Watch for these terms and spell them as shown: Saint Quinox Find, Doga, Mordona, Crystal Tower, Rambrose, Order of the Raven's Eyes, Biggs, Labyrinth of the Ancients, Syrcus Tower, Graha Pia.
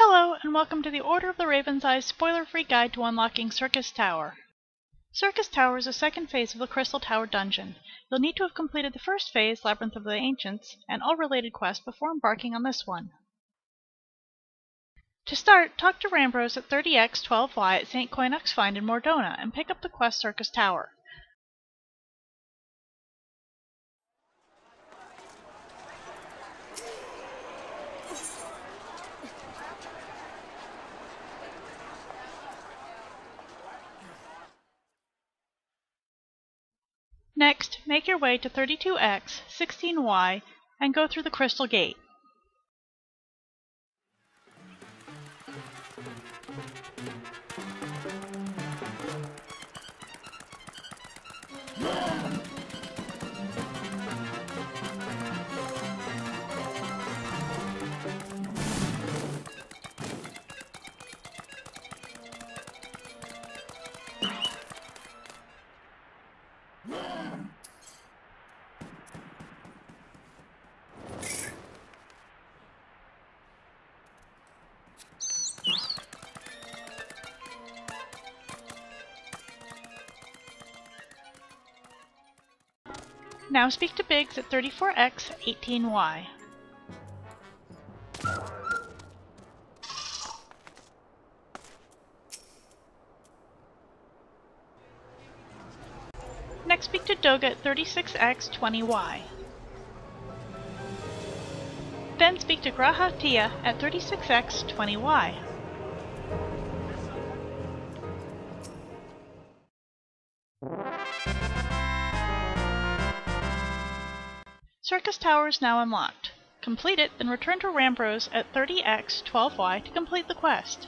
Hello, and welcome to the Order of the Raven's Eyes spoiler-free guide to unlocking Syrcus Tower. Syrcus Tower is the second phase of the Crystal Tower dungeon. You'll need to have completed the first phase, Labyrinth of the Ancients, and all related quests before embarking on this one. To start, talk to Rambrose at 30X 12Y at Saint Quinox Find in Mordona and pick up the quest Syrcus Tower. Next, make your way to 32X, 16Y, and go through the Crystal Gate. Now speak to Biggs at 34X, 18Y. Next speak to Doga at 36X, 20Y. Then speak to Graha Pia at 36X, 20Y. Syrcus Tower is now unlocked. Complete it, then return to Rambrose at 30X 12Y to complete the quest.